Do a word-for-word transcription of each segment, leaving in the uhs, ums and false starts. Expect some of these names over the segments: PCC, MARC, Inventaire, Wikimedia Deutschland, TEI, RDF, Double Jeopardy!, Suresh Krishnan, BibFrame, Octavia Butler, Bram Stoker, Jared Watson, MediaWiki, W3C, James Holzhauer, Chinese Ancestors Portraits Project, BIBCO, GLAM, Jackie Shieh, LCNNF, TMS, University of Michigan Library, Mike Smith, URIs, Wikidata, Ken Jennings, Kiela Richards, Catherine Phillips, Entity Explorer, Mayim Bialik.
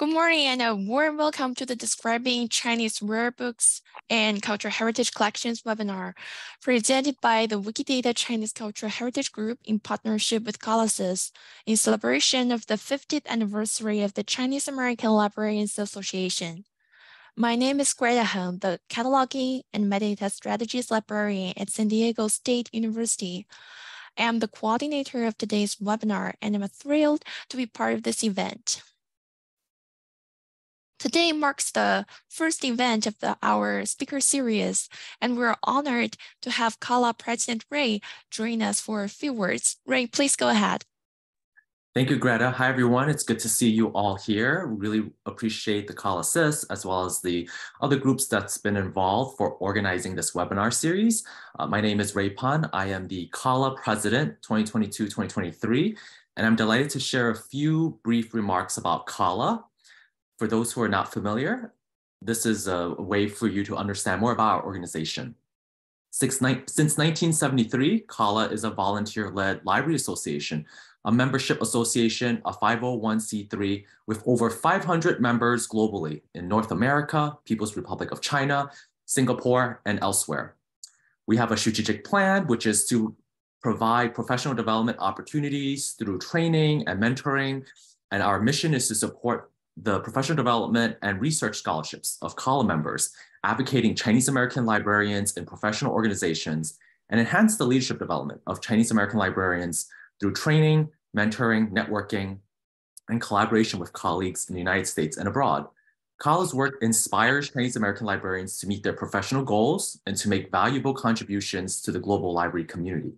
Good morning and a warm welcome to the Describing Chinese Rare Books and Cultural Heritage Collections webinar, presented by the Wikidata Chinese Cultural Heritage Group in partnership with CALASYS in celebration of the fiftieth anniversary of the Chinese American Librarians Association. My name is Greta Hong, the Cataloging and Metadata Strategies Librarian at San Diego State University. I am the coordinator of today's webinar and I'm thrilled to be part of this event. Today marks the first event of the, our speaker series, and we're honored to have CALA President Ray join us for a few words. Ray, please go ahead. Thank you, Greta. Hi, everyone. It's good to see you all here. Really appreciate the CALASYS as well as the other groups that's been involved for organizing this webinar series. Uh, my name is Ray Pun. I am the CALA President twenty twenty-two twenty twenty-three, and I'm delighted to share a few brief remarks about CALA. For those who are not familiar, this is a way for you to understand more about our organization. Since nineteen seventy-three, CALA is a volunteer-led library association, a membership association, a five oh one c three with over five hundred members globally in North America, People's Republic of China, Singapore, and elsewhere. We have a strategic plan, which is to provide professional development opportunities through training and mentoring, and our mission is to support the professional development and research scholarships of CALA members, advocating Chinese American librarians in professional organizations, and enhance the leadership development of Chinese American librarians through training, mentoring, networking, and collaboration with colleagues in the United States and abroad. CALA's work inspires Chinese American librarians to meet their professional goals and to make valuable contributions to the global library community.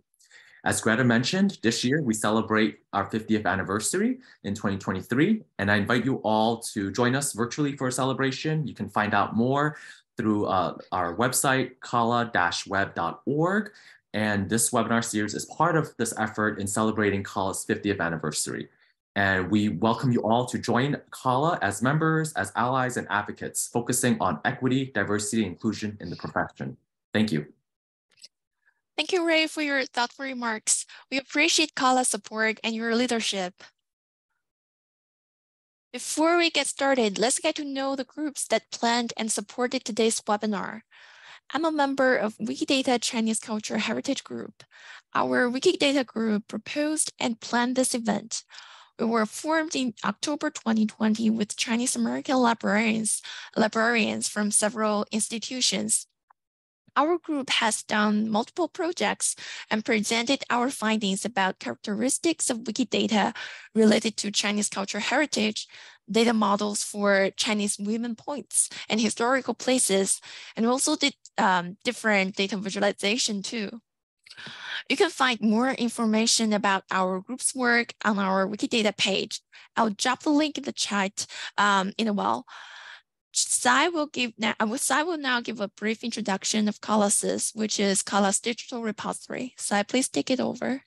As Greta mentioned, this year we celebrate our fiftieth anniversary in twenty twenty-three, and I invite you all to join us virtually for a celebration. You can find out more through uh, our website, cala dash web dot org, and this webinar series is part of this effort in celebrating CALA's fiftieth anniversary. And we welcome you all to join CALA as members, as allies, and advocates, focusing on equity, diversity, and inclusion in the profession. Thank you. Thank you, Ray, for your thoughtful remarks. We appreciate CALA's support and your leadership. Before we get started, let's get to know the groups that planned and supported today's webinar. I'm a member of Wikidata Chinese Cultural Heritage Group. Our Wikidata group proposed and planned this event. We were formed in October twenty twenty with Chinese American librarians, librarians from several institutions. Our group has done multiple projects and presented our findings about characteristics of Wikidata related to Chinese cultural heritage, data models for Chinese women points and historical places, and also did um, different data visualization too. You can find more information about our group's work on our Wikidata page. I'll drop the link in the chat um, in a while. Sai will, give now, Sai will now give a brief introduction of CALASYS, which is CALA's digital repository. Sai, please take it over.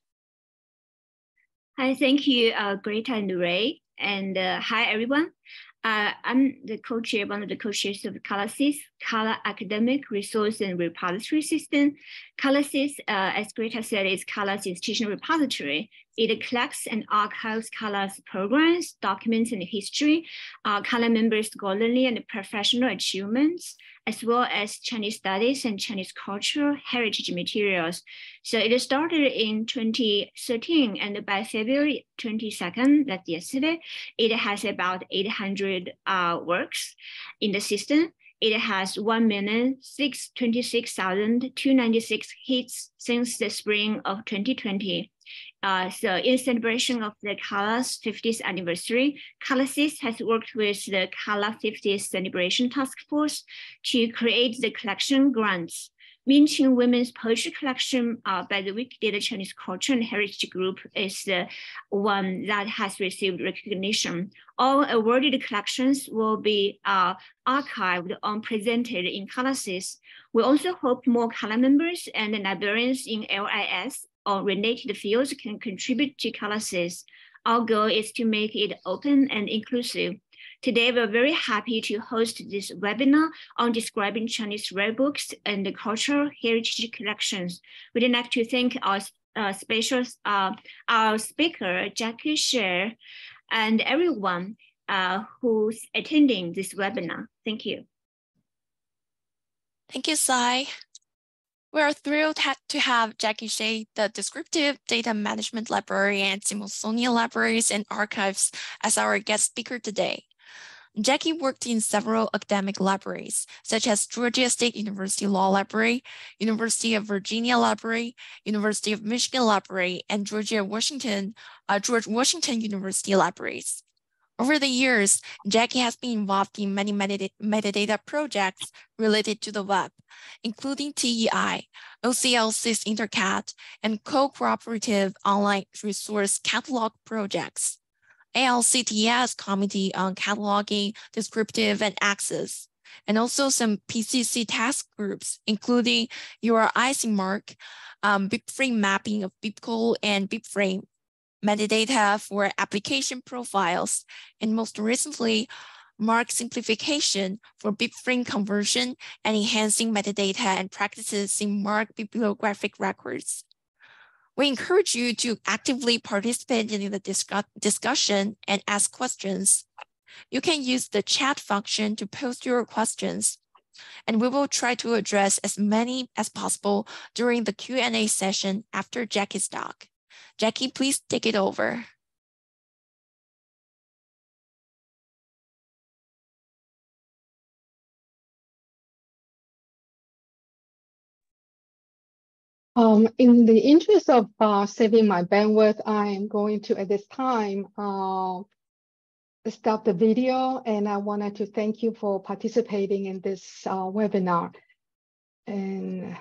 Hi, thank you, uh, Greta and Ray. And uh, hi, everyone. Uh, I'm the co-chair, one of the co-chairs of CALASYS, CALA Academic Resource and Repository System. CALASYS, uh, as Greta said, is CALA's institutional repository. It collects and archives CALA's programs, documents, and history, uh, CALA members' scholarly and professional achievements, as well as Chinese studies and Chinese cultural heritage materials. So it started in twenty thirteen, and by February twenty-second, that's yesterday, it has about eight hundred uh, works in the system. It has one million six hundred twenty-six thousand two hundred ninety-six hits since the spring of twenty twenty. Uh, so in celebration of the CALA's fiftieth anniversary, CALASYS has worked with the CALA fiftieth Celebration Task Force to create the collection grants, Minqing Women's Poetry Collection uh, by the Wikidata Chinese Culture and Heritage Group is the one that has received recognition. All awarded collections will be uh, archived and presented in CALASYS. We also hope more CALA members and librarians in L I S or related fields can contribute to CALASYS. Our goal is to make it open and inclusive. Today, we're very happy to host this webinar on describing Chinese rare books and the cultural heritage collections. We'd like to thank our uh, special uh, our speaker, Jackie Shieh, and everyone uh, who's attending this webinar. Thank you. Thank you, Tsai. We are thrilled ha to have Jackie Shieh, the Descriptive Data Management Librarian at Smithsonian Libraries and Archives, as our guest speaker today. Jackie worked in several academic libraries, such as Georgia State University Law Library, University of Virginia Library, University of Michigan Library, and Georgia Washington, uh, George Washington University Libraries. Over the years, Jackie has been involved in many metadata projects related to the web, including T E I, O C L C's InterCat, and co-cooperative online resource catalog projects. A L C T S Committee on Cataloging, Descriptive, and Access, and also some P C C task groups, including U R Is in MARC, um, BibFrame mapping of BibCo and BibFrame, metadata for application profiles, and most recently, MARC simplification for BibFrame conversion and enhancing metadata and practices in MARC bibliographic records. We encourage you to actively participate in the discuss discussion and ask questions. You can use the chat function to post your questions, and we will try to address as many as possible during the Q and A session after Jackie's talk. Jackie, please take it over. Um, in the interest of uh, saving my bandwidth, I am going to, at this time, uh, stop the video, and I wanted to thank you for participating in this uh, webinar. And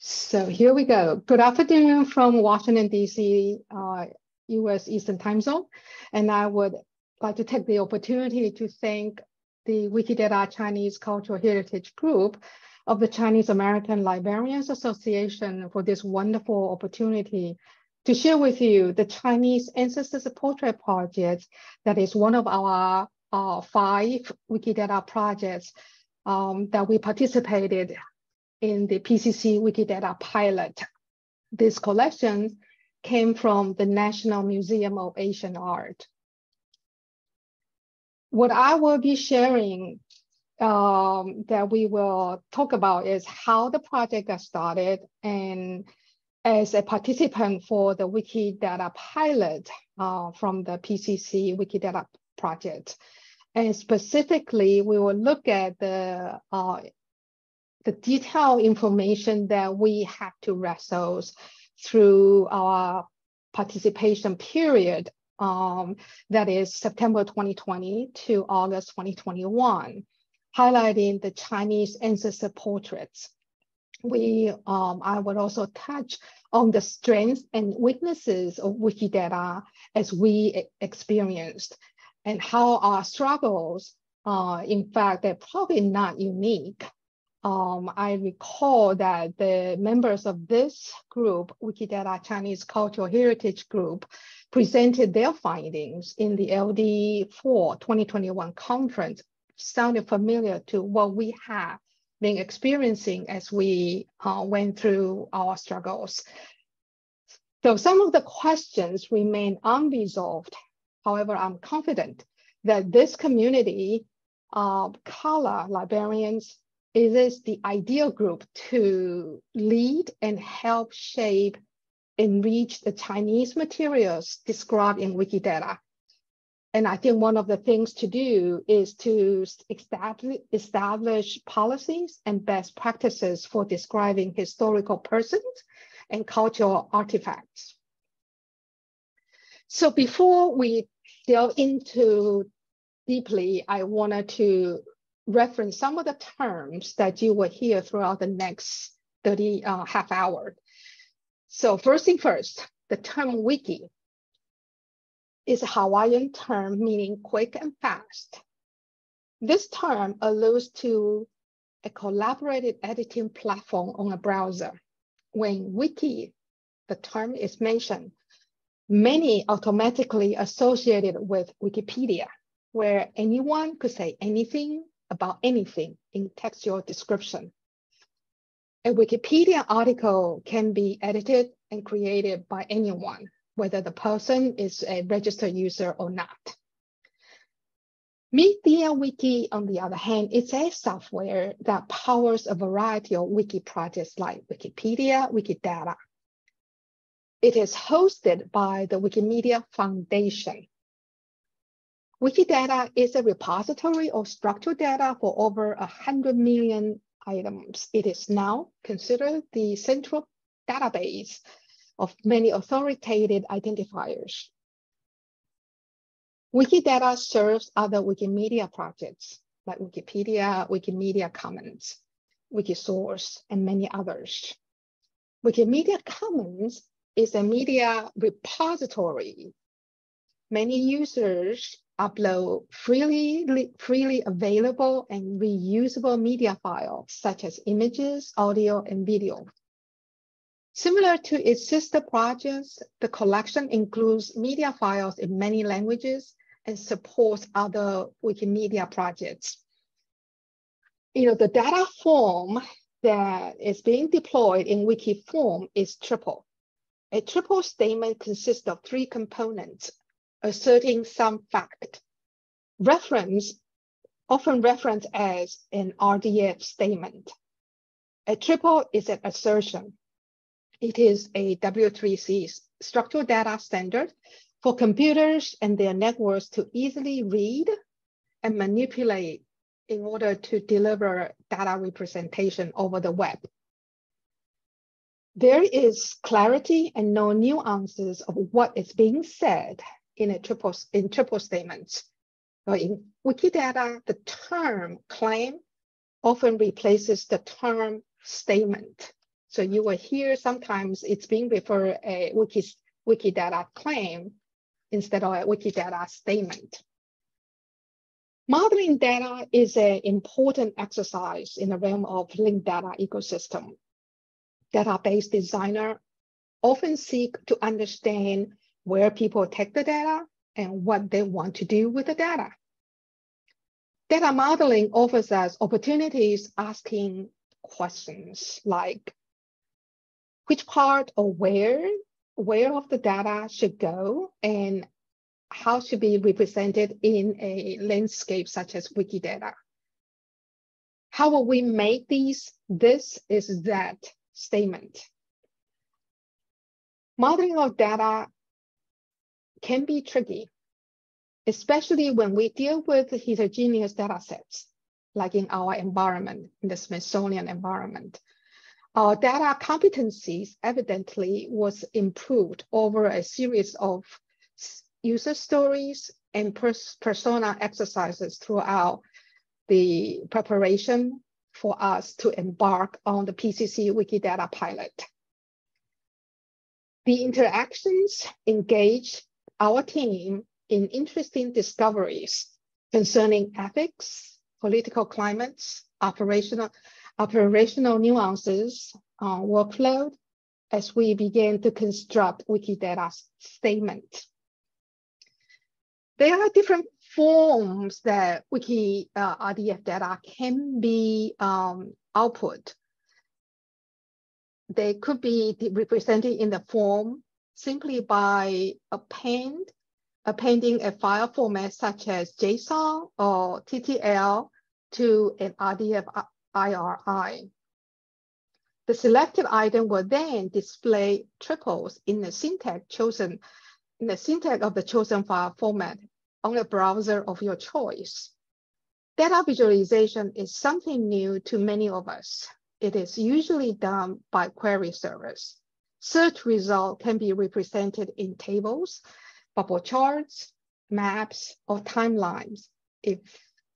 so here we go. Good afternoon from Washington, D C, uh, U S Eastern Time Zone. And I would like to take the opportunity to thank the Wikidata Chinese Cultural Heritage Group of the Chinese American Librarians Association for this wonderful opportunity to share with you the Chinese Ancestors Portrait Project that is one of our uh, five Wikidata projects um, that we participated in the P C C Wikidata pilot. This collection came from the National Museum of Asian Art. What I will be sharing Um, that we will talk about is how the project got started, and as a participant for the Wikidata pilot uh, from the P C C Wikidata project. And specifically, we will look at the, uh, the detailed information that we had to wrestle through our participation period, um, that is September twenty twenty to August twenty twenty-one. Highlighting the Chinese ancestor portraits. We, um, I would also touch on the strengths and weaknesses of Wikidata as we experienced, and how our struggles, uh, in fact, they're probably not unique. Um, I recall that the members of this group, Wikidata Chinese Cultural Heritage Group, presented their findings in the L D four twenty twenty-one conference. Sounded familiar to what we have been experiencing as we uh, went through our struggles. So some of the questions remain unresolved. However, I'm confident that this community of color librarians is the ideal group to lead and help shape and enrich the Chinese materials described in Wikidata. And I think one of the things to do is to establish policies and best practices for describing historical persons and cultural artifacts. So before we delve into deeply, I wanted to reference some of the terms that you will hear throughout the next thirty, uh, half hour. So first thing first, the term wiki is a Hawaiian term meaning quick and fast. This term alludes to a collaborative editing platform on a browser. When wiki, the term is mentioned, many automatically associated with Wikipedia, where anyone could say anything about anything in textual description. A Wikipedia article can be edited and created by anyone, whether the person is a registered user or not. MediaWiki, on the other hand, is a software that powers a variety of wiki projects like Wikipedia, Wikidata. It is hosted by the Wikimedia Foundation. Wikidata is a repository of structured data for over one hundred million items. It is now considered the central database of many authoritative identifiers. Wikidata serves other Wikimedia projects like Wikipedia, Wikimedia Commons, Wikisource, and many others. Wikimedia Commons is a media repository. Many users upload freely, freely available and reusable media files such as images, audio, and video. Similar to its sister projects, the collection includes media files in many languages and supports other Wikimedia projects. You know, the data form that is being deployed in wiki form is triple. A triple statement consists of three components: asserting some fact, reference, often referenced as an R D F statement. A triple is an assertion. It is a W three C structural data standard for computers and their networks to easily read and manipulate in order to deliver data representation over the web. There is clarity and no nuances of what is being said in a triple, in triple statements. So in Wikidata, the term claim often replaces the term statement. So you will hear sometimes it's being referred a wiki, Wikidata claim instead of a Wikidata statement. Modeling data is an important exercise in the realm of linked data ecosystem. Database designer often seek to understand where people take the data and what they want to do with the data. Data modeling offers us opportunities asking questions like, which part or where, where of the data should go and how should be represented in a landscape such as Wikidata? How will we make these this is that statement? Modeling of data can be tricky, especially when we deal with heterogeneous data sets, like in our environment, in the Smithsonian environment. Our data competencies evidently was improved over a series of user stories and pers persona exercises throughout the preparation for us to embark on the P C C Wikidata pilot. The interactions engage our team in interesting discoveries concerning ethics, political climates, operational Operational nuances on workload as we begin to construct Wikidata statement. There are different forms that Wiki uh, R D F data can be um, output. They could be represented in the form simply by append, appending a file format such as JSON or T T L to an R D F I R I. The selected item will then display triples in the syntax chosen, in the syntax of the chosen file format on a browser of your choice. Data visualization is something new to many of us. It is usually done by query servers. Search results can be represented in tables, bubble charts, maps, or timelines if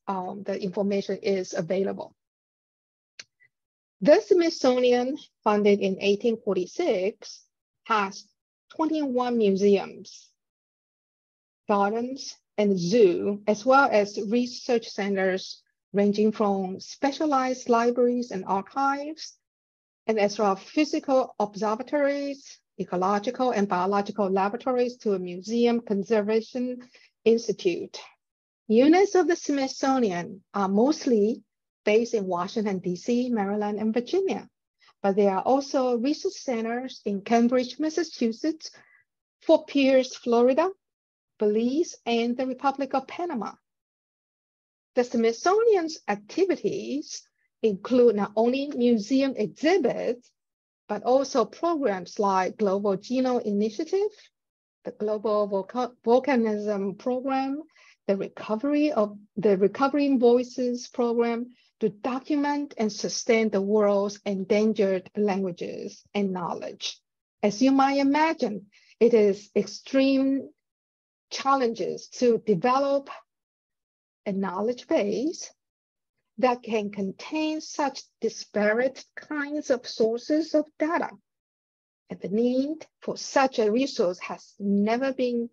um, the information is available. The Smithsonian, founded in eighteen forty-six, has twenty-one museums, gardens, and zoo, as well as research centers ranging from specialized libraries and archives, and as well as physical observatories, ecological and biological laboratories to a museum conservation institute. Units of the Smithsonian are mostly based in Washington, D C, Maryland, and Virginia. But there are also research centers in Cambridge, Massachusetts, Fort Pierce, Florida, Belize, and the Republic of Panama. The Smithsonian's activities include not only museum exhibits, but also programs like Global Genome Initiative, the Global Volca Volcanism Program, the Recovery of the Recovering Voices Program, to document and sustain the world's endangered languages and knowledge. As you might imagine, it is extreme challenges to develop a knowledge base that can contain such disparate kinds of sources of data. And the need for such a resource has never been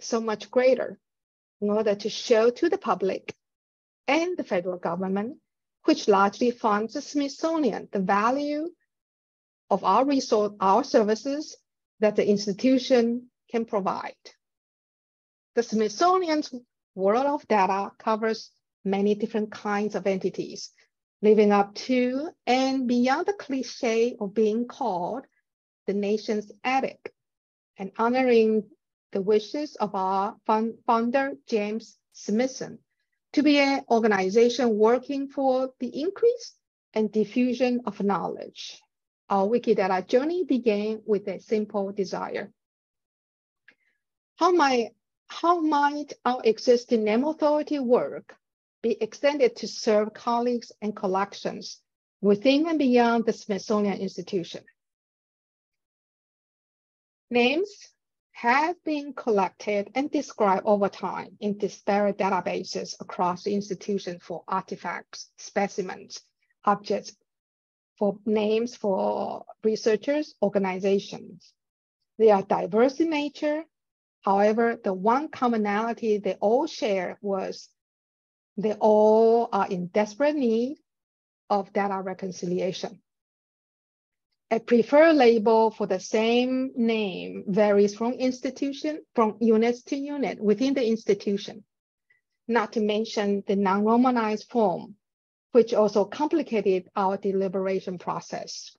so much greater in order to show to the public and the federal government, which largely funds the Smithsonian, the value of our resource, our services that the institution can provide. The Smithsonian's world of data covers many different kinds of entities, living up to and beyond the cliche of being called the nation's attic, and honoring the wishes of our founder, James Smithson, to be an organization working for the increase and diffusion of knowledge. Our Wikidata journey began with a simple desire. How might, how might our existing name authority work be extended to serve colleagues and collections within and beyond the Smithsonian Institution? Names have been collected and described over time in disparate databases across the institution for artifacts, specimens, objects, for names for researchers, organizations. They are diverse in nature. However, the one commonality they all share was they all are in desperate need of data reconciliation. A preferred label for the same name varies from institution, from unit to unit within the institution, not to mention the non-Romanized form, which also complicated our deliberation process.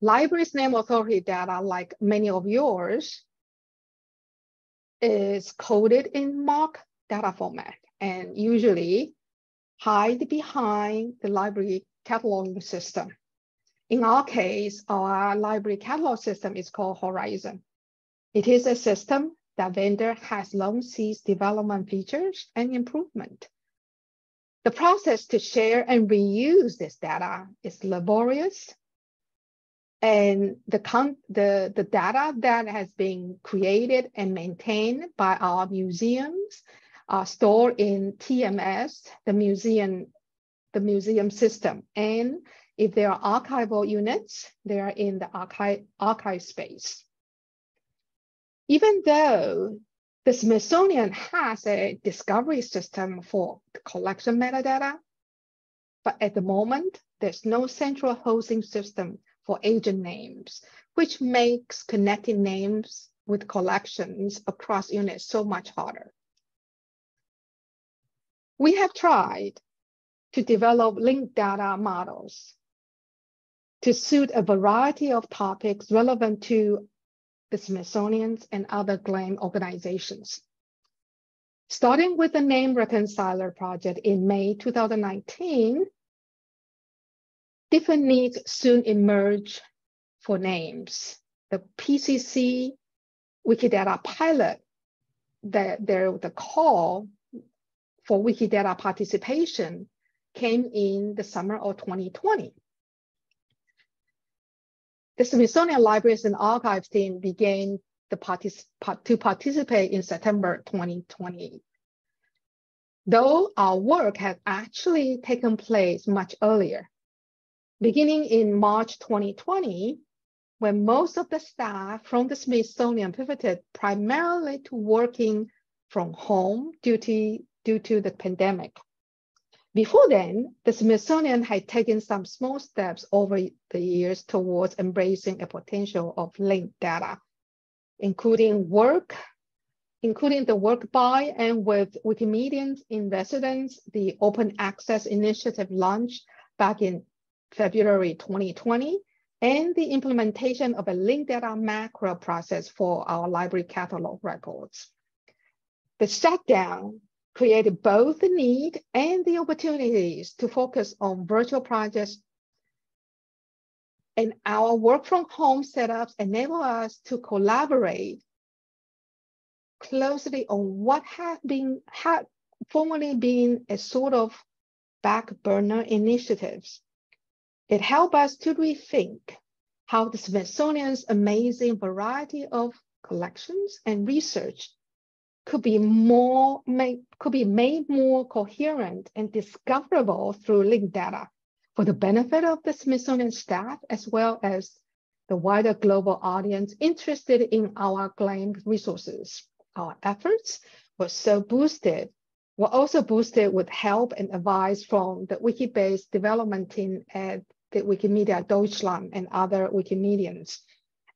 Libraries name authority data, like many of yours, is coded in MARC data format and usually hide behind the library cataloging system. In our case, our library catalog system is called Horizon. It is a system that vendor has long ceased development features and improvement. The process to share and reuse this data is laborious, and the, con the, the data that has been created and maintained by our museums are stored in T M S, the museum, the museum system. And if there are archival units, they are in the archive, archive space. Even though the Smithsonian has a discovery system for collection metadata, but at the moment, there's no central hosting system for agent names, which makes connecting names with collections across units so much harder. We have tried to develop linked data models to suit a variety of topics relevant to the Smithsonian's and other GLAM organizations. Starting with the Name Reconciler project in May two thousand nineteen, different needs soon emerge for names. The P C C Wikidata pilot, the, the, the call for Wikidata participation came in the summer of twenty twenty. The Smithsonian Libraries and Archives team began the partic to participate in September twenty twenty. Though our work had actually taken place much earlier, beginning in March twenty twenty, when most of the staff from the Smithsonian pivoted primarily to working from home due to, due to the pandemic. Before then, the Smithsonian had taken some small steps over the years towards embracing a potential of linked data, including work, including the work by and with Wikimedians in residence, the Open Access Initiative launched back in February twenty twenty, and the implementation of a linked data macro process for our library catalog records. The shutdown created both the need and the opportunities to focus on virtual projects, and our work from home setups enable us to collaborate closely on what had been had formerly been a sort of back burner initiatives. It helped us to rethink how the Smithsonian's amazing variety of collections and research could be more made, could be made more coherent and discoverable through linked data for the benefit of the Smithsonian staff, as well as the wider global audience interested in our GLAM resources. Our efforts were so boosted, were also boosted with help and advice from the wiki-based development team at the Wikimedia Deutschland and other Wikimedians,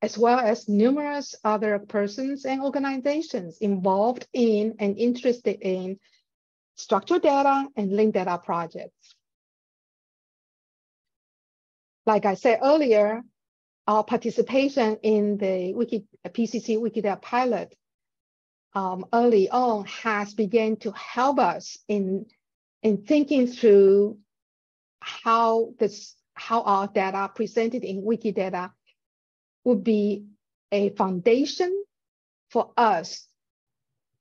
as well as numerous other persons and organizations involved in and interested in structured data and linked data projects. Like I said earlier, our participation in the Wiki, P C C Wikidata pilot um, early on has begun to help us in, in thinking through how, this, how our data presented in Wikidata would be a foundation for us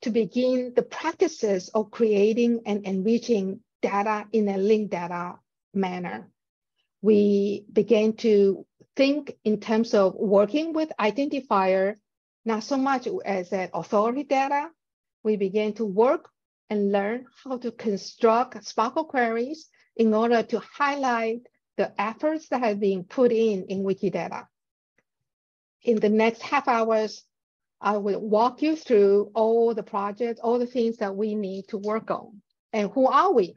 to begin the practices of creating and enriching data in a linked data manner. We began to think in terms of working with identifier, not so much as an authority data. We began to work and learn how to construct Sparkle queries in order to highlight the efforts that have been put in in Wikidata. In the next half hours, I will walk you through all the projects, all the things that we need to work on. And who are we?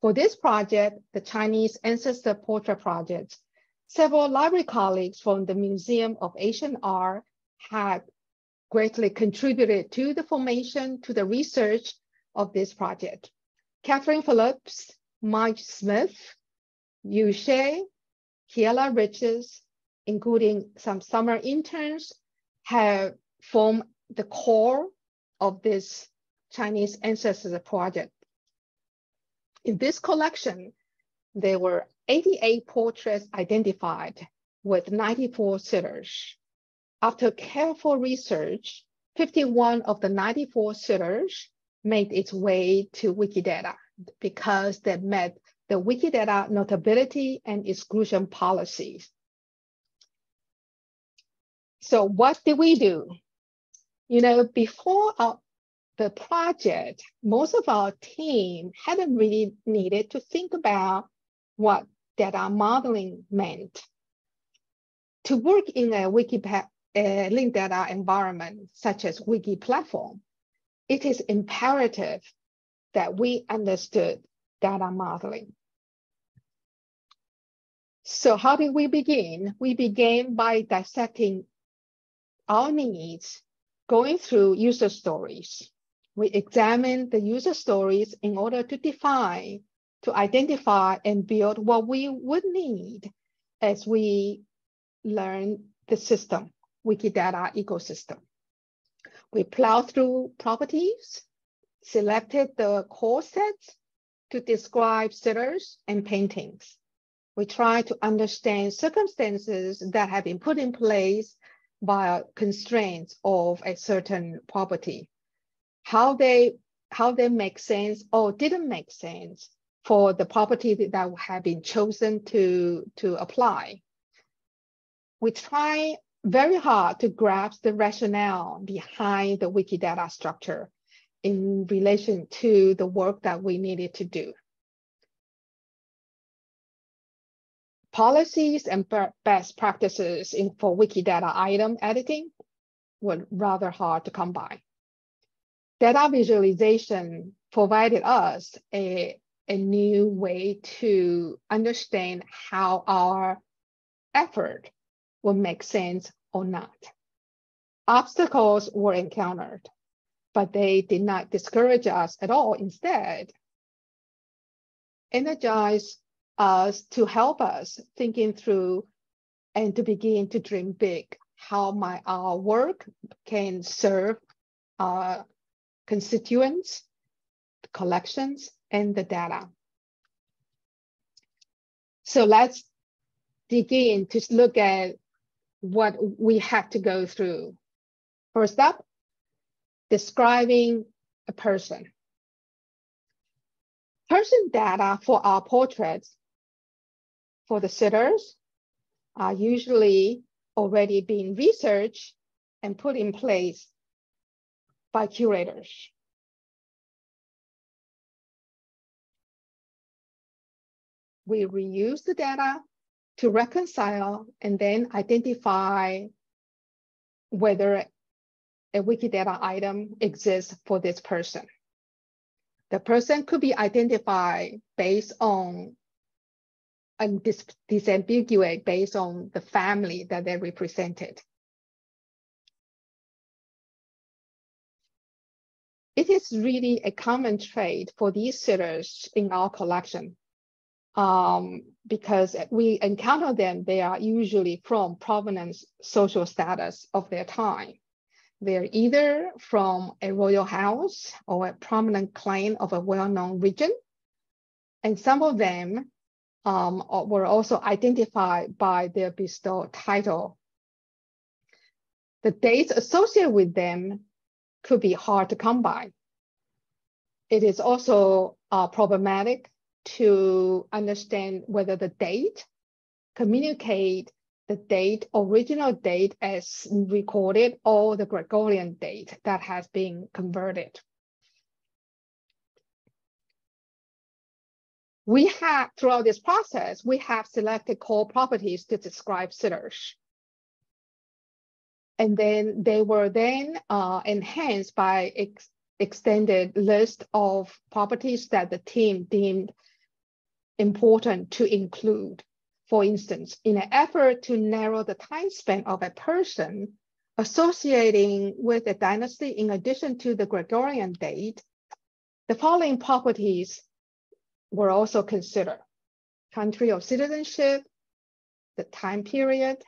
For this project, the Chinese Ancestor Portrait Project, several library colleagues from the Museum of Asian Art had greatly contributed to the formation, to the research of this project. Catherine Phillips, Mike Smith, Yu Shieh, Kiela Richards, including some summer interns, have formed the core of this Chinese Ancestor Project. In this collection, there were eighty-eight portraits identified with ninety-four sitters. After careful research, fifty-one of the ninety-four sitters made its way to Wikidata because they met the Wikidata notability and exclusion policies. So what did we do? You know, before our, the project, most of our team hadn't really needed to think about what data modeling meant. To work in a wiki uh, linked data environment, such as Wiki platform, it is imperative that we understood data modeling. So how did we begin? We began by dissecting our needs, going through user stories. We examined the user stories in order to define, to identify and build what we would need as we learn the system, Wikidata ecosystem. We plowed through properties, selected the core sets to describe sitters and paintings. We tried to understand circumstances that have been put in place by constraints of a certain property, how they, how they make sense or didn't make sense for the property that had been chosen to, to apply. We try very hard to grasp the rationale behind the Wikidata structure in relation to the work that we needed to do. Policies and best practices in, for Wikidata item editing were rather hard to come by. Data visualization provided us a, a new way to understand how our effort will make sense or not. Obstacles were encountered, but they did not discourage us at all. Instead, energized us to help us thinking through and to begin to dream big, how my our work can serve uh, constituents, the collections, and the data. So let's dig in to look at what we have to go through. First up, describing a person. Person data for our portraits for the sitters are usually already being researched and put in place by curators. We reuse the data to reconcile and then identify whether a Wikidata item exists for this person. The person could be identified based on and dis disambiguate based on the family that they represented. It is really a common trait for these sitters in our collection. Um, because we encounter them, they are usually from prominent social status of their time. They're either from a royal house or a prominent clan of a well-known region. And some of them um, were also identified by their bestowed title. The dates associated with them could be hard to come by. It is also uh, problematic to understand whether the date communicate the date, original date as recorded, or the Gregorian date that has been converted. We have, throughout this process, we have selected core properties to describe sitters. And then they were then uh, enhanced by ex extended list of properties that the team deemed important to include. For instance, in an effort to narrow the time span of a person, associating with a dynasty in addition to the Gregorian date, the following properties were also considered: country of citizenship, the time period,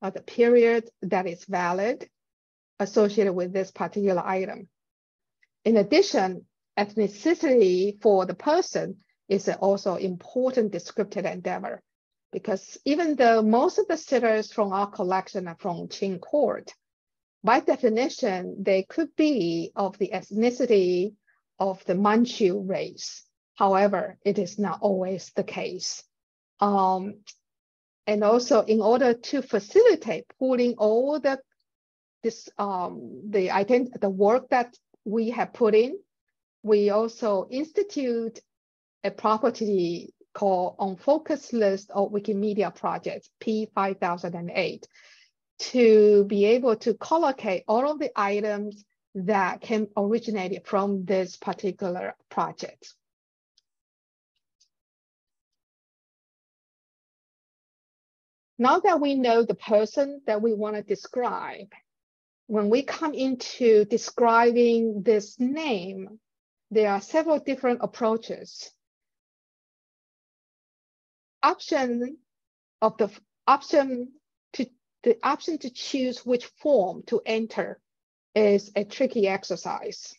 or the period that is valid associated with this particular item. In addition, ethnicity for the person is also an important descriptive endeavor, because even though most of the sitters from our collection are from Qing court, by definition, they could be of the ethnicity of the Manchu race. However, it is not always the case. Um, and also, in order to facilitate pulling all the, this, um, the, ident the work that we have put in, we also institute a property called on focus list of Wikimedia projects, P five thousand eight, to be able to collocate all of the items that can originate from this particular project. Now that we know the person that we want to describe, when we come into describing this name, there are several different approaches. Option of the option to the option to choose which form to enter is a tricky exercise.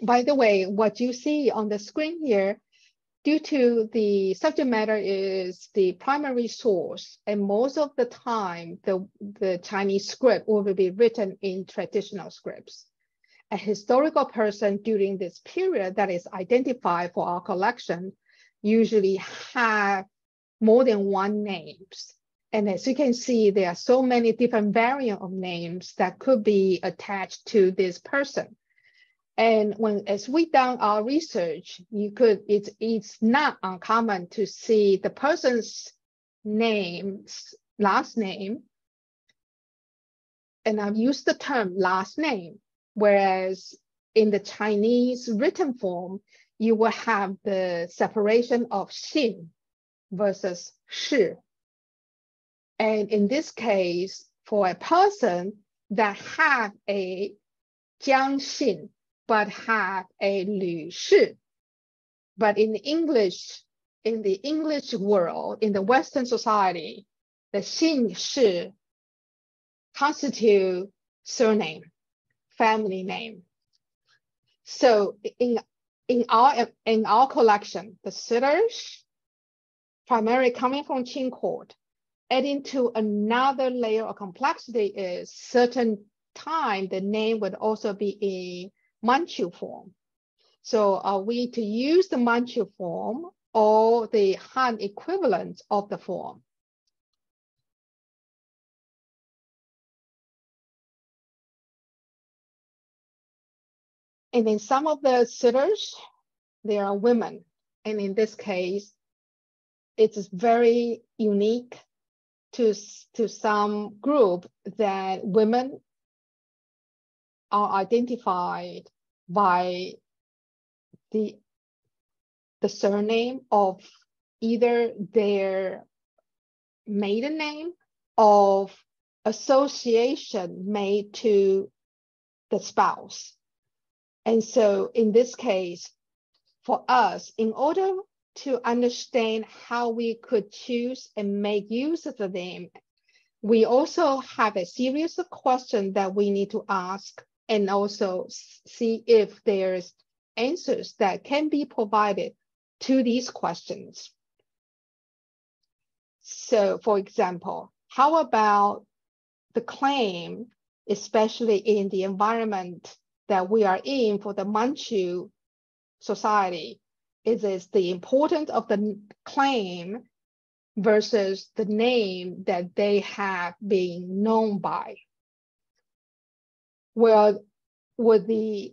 By the way, what you see on the screen here, due to the subject matter, is the primary source, and most of the time the, the Chinese script will be written in traditional scripts. A historical person during this period that is identified for our collection usually have more than one names. And as you can see, there are so many different variants of names that could be attached to this person. And when, as we done our research, you could, it's, it's not uncommon to see the person's names, last name, and I've used the term last name, whereas in the Chinese written form, you will have the separation of Xin versus Shi. And in this case, for a person that have a Jiang Xin but have a Lü Shi, but in English, in the English world, in the Western society, the Xin Shi constitute surname, family name. So in in our in our collection, the sitters primarily coming from Qing court, adding to another layer of complexity is certain time the name would also be a Manchu form. So are we to use the Manchu form or the Han equivalent of the form? And then some of the sitters, they are women. And in this case, it's very unique to, to some group that women are identified by the, the surname of either their maiden name or association made to the spouse. And so in this case, for us, in order to understand how we could choose and make use of the name, we also have a series of questions that we need to ask and also see if there's answers that can be provided to these questions. So for example, how about the claim, especially in the environment that we are in for the Manchu society? It is the importance of the claim versus the name that they have been known by. Well, with the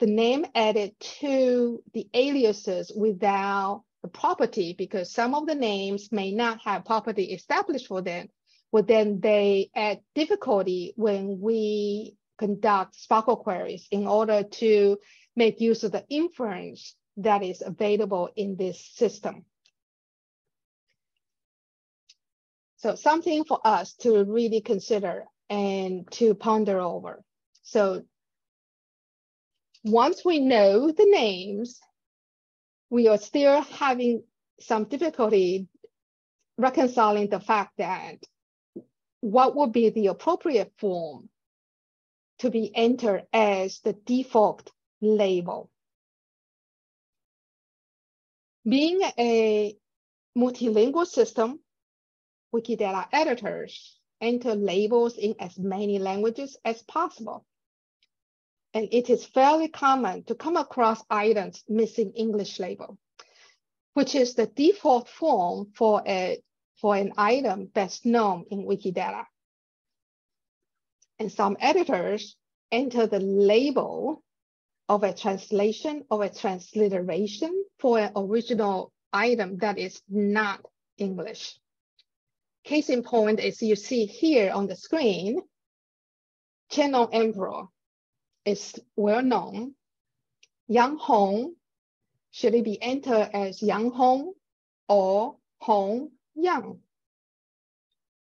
the name added to the aliases without the property, because some of the names may not have property established for them, but then they add difficulty when we conduct Sparkle queries in order to make use of the inference that is available in this system. So something for us to really consider and to ponder over. So once we know the names, we are still having some difficulty reconciling the fact that what would be the appropriate form to be entered as the default label. Being a multilingual system, Wikidata editors enter labels in as many languages as possible. And it is fairly common to come across items missing English label, which is the default form for, a, for an item best known in Wikidata. And some editors enter the label of a translation or a transliteration for an original item that is not English. Case in point is you see here on the screen, Qianlong Emperor is well known. Yang Hong, should it be entered as Yang Hong or Hong Yang?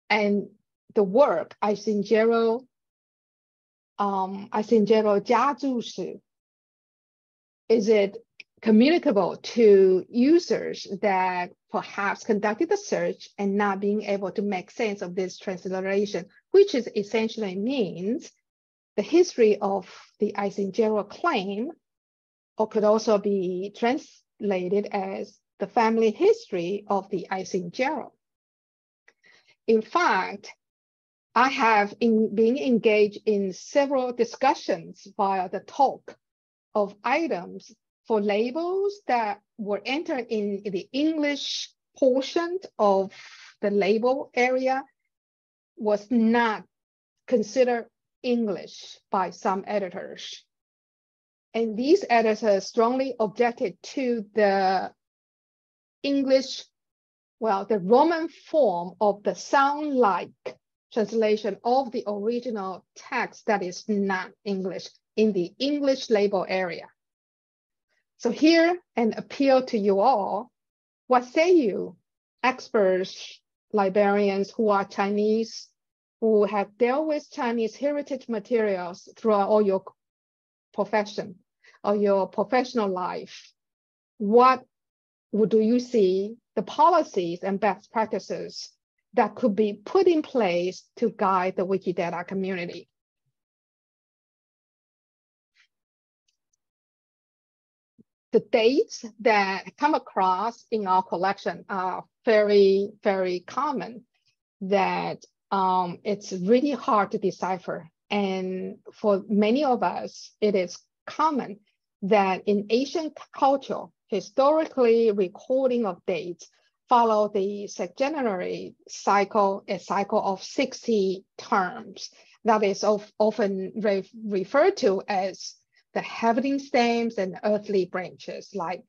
And the work Aisin-Gioro Um, Aisin-Gioro Jiazhu Shi, is it communicable to users that perhaps conducted the search and not being able to make sense of this transliteration, which is essentially means the history of the Aisin-Gioro claim, or could also be translated as the family history of the Aisin-Gioro. In fact, I have in, been engaged in several discussions via the talk of items for labels that were entered in the English portion of the label area was not considered English by some editors. And these editors strongly objected to the English, well, the Roman form of the sound-like translation of the original text that is not English in the English label area. So here, an appeal to you all. What say you, experts, librarians who are Chinese, who have dealt with Chinese heritage materials throughout all your profession or your professional life? What do you see the policies and best practices that could be put in place to guide the Wikidata community? the dates that come across in our collection are very, very common, that um, it's really hard to decipher. And for many of us, it is common that in Asian culture, historically, recording of dates follow the sexagenary cycle, a cycle of sixty terms. That is of, often re referred to as the heavenly stems and earthly branches, like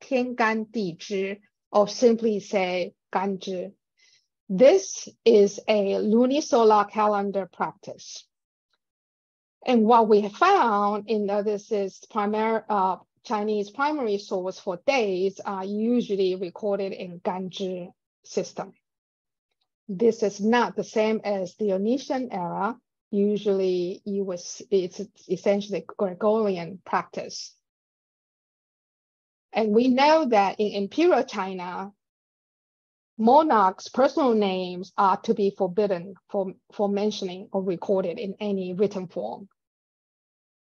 Tian Gan Di Zhi, or simply say Gan Zhi. This is a lunisolar calendar practice. And what we have found in uh, this is primary, uh, Chinese primary source for dates are usually recorded in Ganzhi system. This is not the same as the Dionysian era. Usually you was, it's essentially Gregorian practice. And we know that in imperial China, monarchs' personal names are to be forbidden for, for mentioning or recorded in any written form.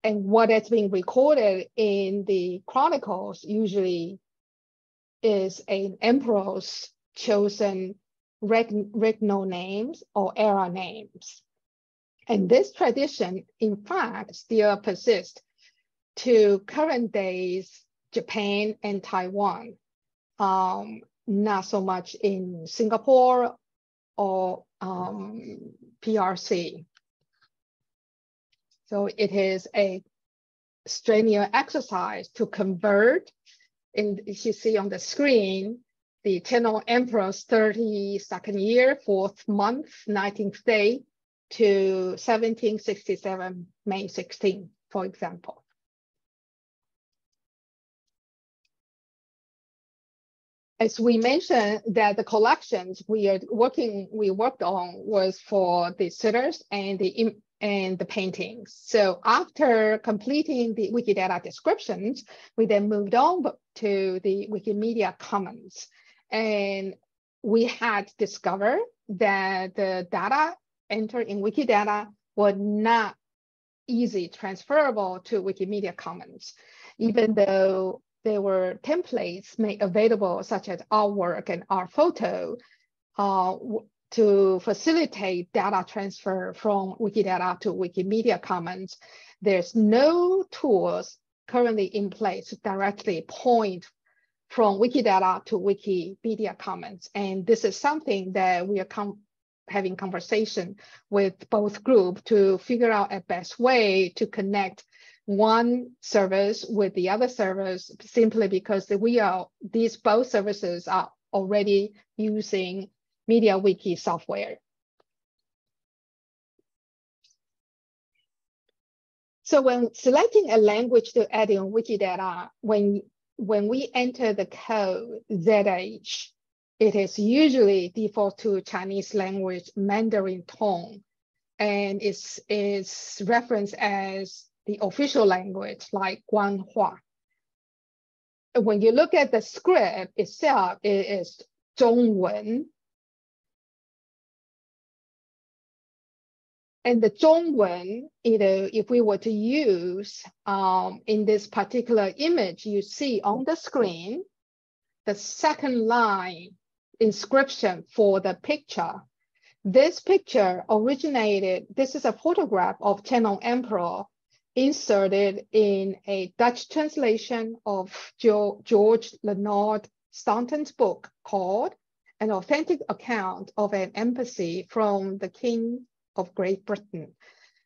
And what is being recorded in the chronicles usually is an emperor's chosen regn regnal names or era names. And this tradition, in fact, still persists to current days Japan and Taiwan, um, not so much in Singapore or um, P R C. So it is a strenuous exercise to convert, and as you see on the screen, the Qianlong Emperor's thirty-second year, fourth month, nineteenth day, to seventeen sixty-seven, May sixteenth, for example. As we mentioned, that the collections we are working, we worked on was for the sitters and the and the paintings. So after completing the Wikidata descriptions, we then moved on to the Wikimedia Commons. And we had discovered that the data entered in Wikidata were not easily transferable to Wikimedia Commons, even though there were templates made available, such as artwork and art photo, uh, to facilitate data transfer from Wikidata to Wikimedia Commons. There's no tools currently in place to directly point from Wikidata to Wikimedia Commons. And this is something that we are com having conversation with both groups to figure out a best way to connect one service with the other service, simply because we are, these both services are already using MediaWiki software. So when selecting a language to add in Wikidata, when, when we enter the code Z H, it is usually default to Chinese language Mandarin Tong, and it's, it's referenced as the official language, like Guanhua. When you look at the script itself, it is Zhongwen. And the Zhongwen, you know, if we were to use um, in this particular image you see on the screen, the second line inscription for the picture. This picture originated, this is a photograph of Qianlong Emperor inserted in a Dutch translation of Jo- George Leonard Staunton's book called An Authentic Account of an Embassy from the King of Great Britain.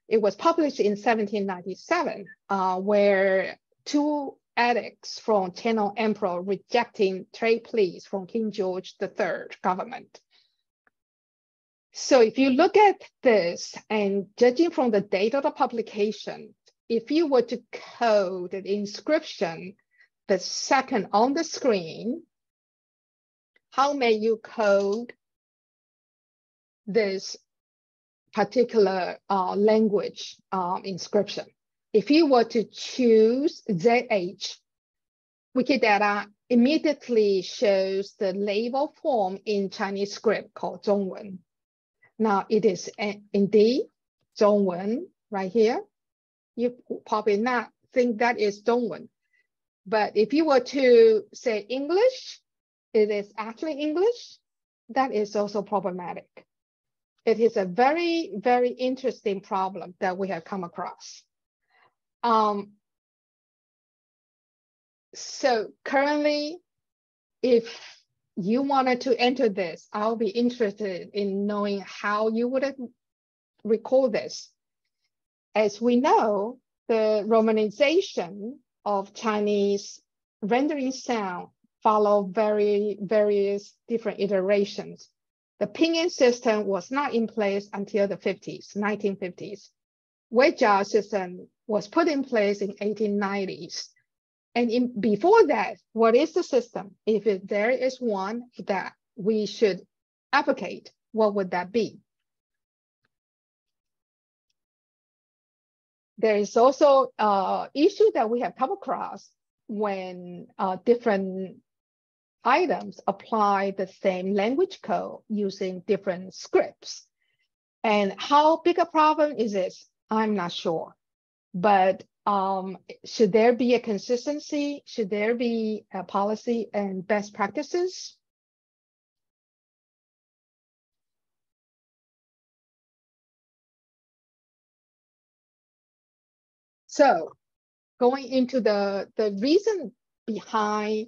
It was published in seventeen ninety-seven, uh, where two edicts from Qianlong Emperor rejecting trade pleas from King George the third government. So if you look at this, and judging from the date of the publication, if you were to code the inscription, the second on the screen, how may you code this particular uh, language um, inscription? If you were to choose Z H, Wikidata immediately shows the label form in Chinese script called Zhongwen. Now it is indeed Zhongwen right here. You probably not think that is Zhongwen, But if you were to say English, it is actually English, that is also problematic. It is a very, very interesting problem that we have come across. Um, so currently, if you wanted to enter this, I'll be interested in knowing how you would record this. As we know, the romanization of Chinese rendering sound follow very various different iterations. The pinyin system was not in place until the fifties, nineteen fifties. Weijiao system was put in place in eighteen nineties. And in, before that, what is the system? If it, there is one that we should advocate, what would that be? There is also an uh, issue that we have come across when uh, different items apply the same language code using different scripts. And how big a problem is this? I'm not sure. But um, should there be a consistency? Should there be a policy and best practices? So going into the, the reason behind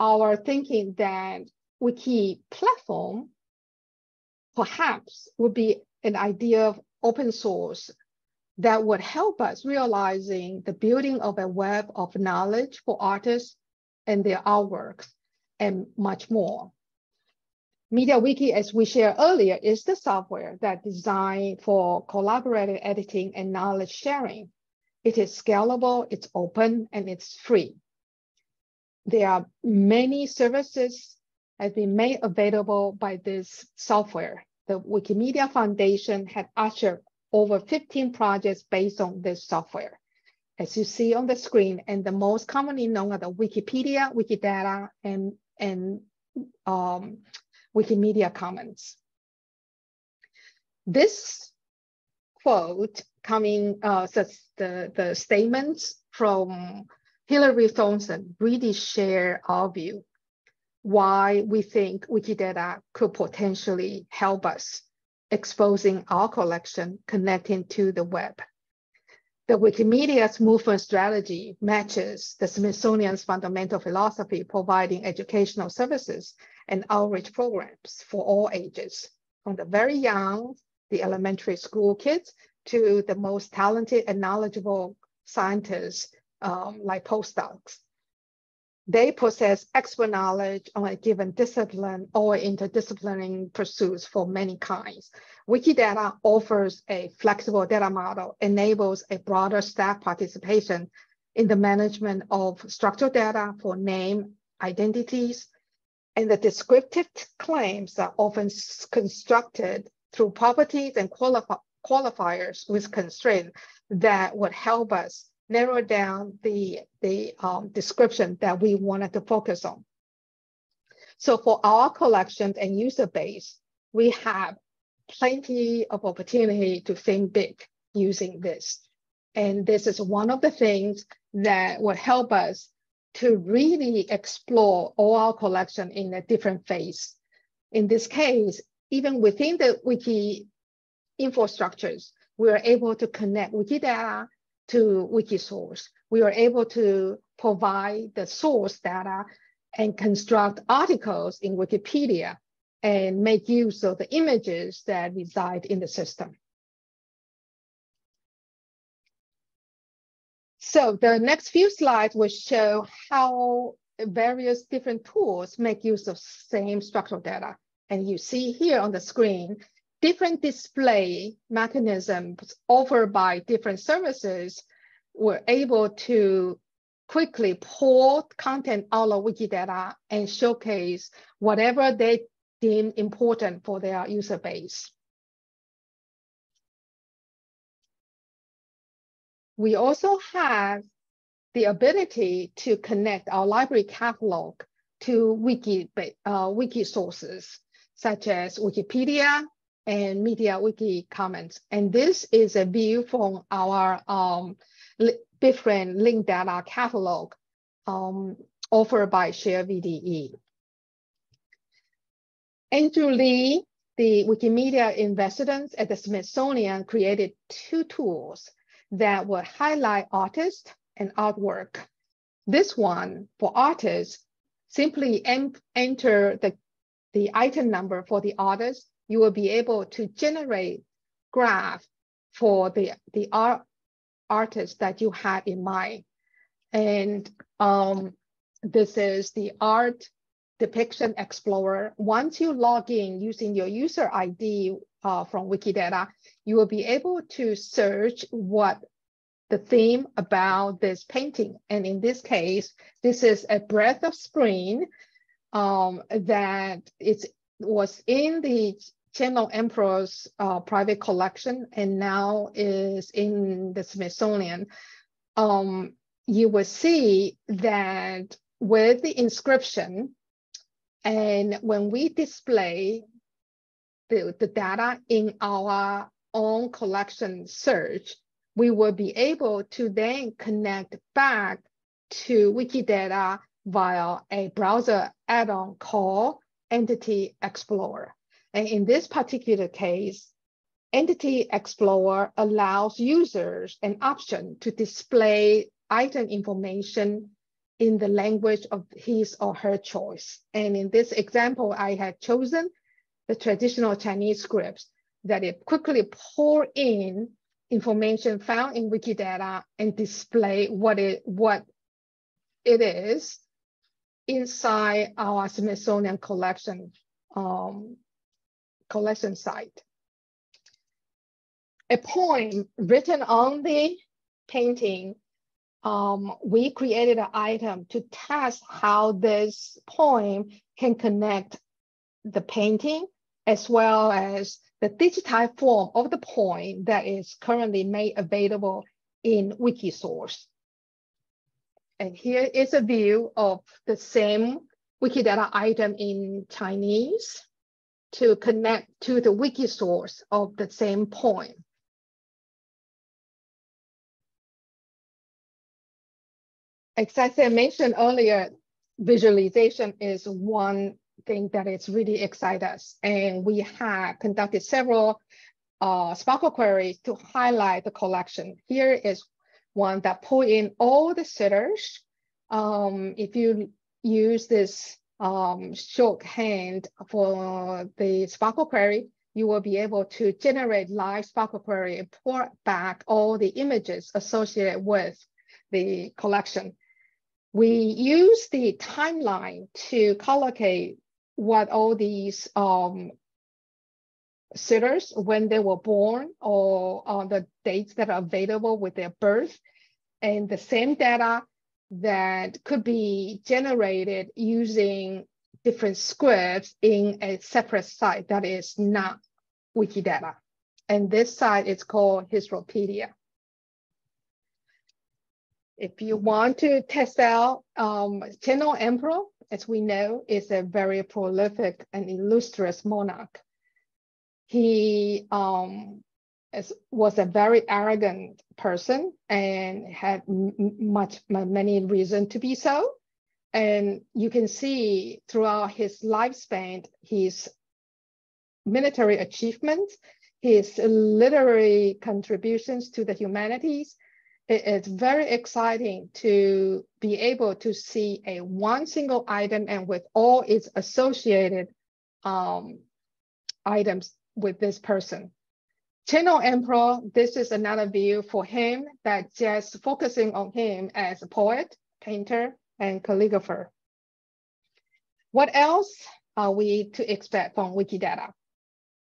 our thinking that wiki platform perhaps would be an idea of open source that would help us realizing the building of a web of knowledge for artists and their artworks and much more. MediaWiki, as we shared earlier, is the software that designed for collaborative editing and knowledge sharing. It is scalable, it's open, and it's free. There are many services that have been made available by this software. The Wikimedia Foundation had ushered over fifteen projects based on this software, as you see on the screen, and the most commonly known are the Wikipedia, Wikidata, and, and um, Wikimedia Commons. This quote coming, uh, the, the statements from Hillary Thompson really share our view, why we think Wikidata could potentially help us exposing our collection, connecting to the web. The Wikimedia's movement strategy matches the Smithsonian's fundamental philosophy, providing educational services and outreach programs for all ages, from the very young, the elementary school kids, to the most talented and knowledgeable scientists um, like postdocs. They possess expert knowledge on a given discipline or interdisciplinary pursuits for many kinds. Wikidata offers a flexible data model, enables a broader staff participation in the management of structured data for name identities, and the descriptive claims are often constructed through properties and qualifi qualifiers with constraints that would help us narrow down the, the um, description that we wanted to focus on. So for our collections and user base, we have plenty of opportunity to think big using this. And this is one of the things that will help us to really explore all our collection in a different phase. In this case, even within the wiki infrastructures, we are able to connect Wikidata to Wikisource. We are able to provide the source data and construct articles in Wikipedia and make use of the images that reside in the system. So the next few slides will show how various different tools make use of same structural data. And you see here on the screen, different display mechanisms offered by different services were able to quickly pull content out of Wikidata and showcase whatever they deem important for their user base. We also have the ability to connect our library catalog to wiki, uh, wiki sources, such as Wikipedia and MediaWiki Commons. And this is a view from our um, different linked data catalog um, offered by ShareVDE. Andrew Lee, the Wikimedia in residence at the Smithsonian, created two tools that would highlight artists and artwork. This one for artists, simply enter the, the item number for the artist. You will be able to generate graph for the, the art artist that you had in mind. And um, this is the art depiction explorer. Once you log in using your user I D uh, from Wikidata, you will be able to search what the theme about this painting. And in this case, this is a breath of spring um, that it was in the Qianlong Emperor's uh, private collection and now is in the Smithsonian. Um, you will see that with the inscription, and when we display the, the data in our own collection search, we will be able to then connect back to Wikidata via a browser add-on called Entity Explorer. And in this particular case, Entity Explorer allows users an option to display item information in the language of his or her choice. And in this example, I had chosen the traditional Chinese scripts that it quickly pour in information found in Wikidata and display what it, what it is inside our Smithsonian collection, um, collection site. A poem written on the painting, um, we created an item to test how this poem can connect the painting as well as the digitized form of the poem that is currently made available in Wikisource. And here is a view of the same Wikidata item in Chinese to connect to the Wikisource of the same poem. As I mentioned earlier, visualization is one thing that it's really excited us. And we have conducted several uh, Sparkle queries to highlight the collection. Here is one that pulled in all the sitters. Um, if you use this um, shorthand for the Sparkle query, you will be able to generate live Sparkle query and pour back all the images associated with the collection. We use the timeline to collocate what all these um, sitters, when they were born or uh, the dates that are available with their birth, and the same data that could be generated using different scripts in a separate site that is not Wikidata. And this site is called Hisropedia. If you want to test out um, Qianlong Emperor, as we know, is a very prolific and illustrious monarch. He um, is, was a very arrogant person and had much, many reasons to be so. And you can see throughout his lifespan, his military achievements, his literary contributions to the humanities. It's very exciting to be able to see a one single item and with all its associated um, items with this person. Qianlong Emperor, this is another view for him that just focusing on him as a poet, painter, and calligrapher. What else are we to expect from Wikidata?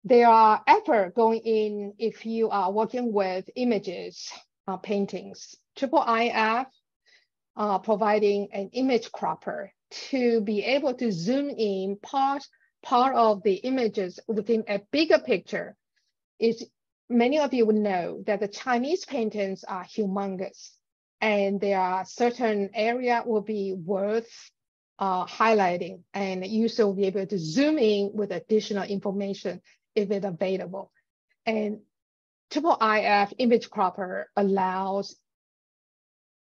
There are efforts going in if you are working with images. Uh, paintings. I I I F uh, providing an image cropper to be able to zoom in part, part of the images within a bigger picture. Is many of you would know that the Chinese paintings are humongous, and there are certain area will be worth uh, highlighting, and user will be able to zoom in with additional information if it's available. And I I I F image cropper allows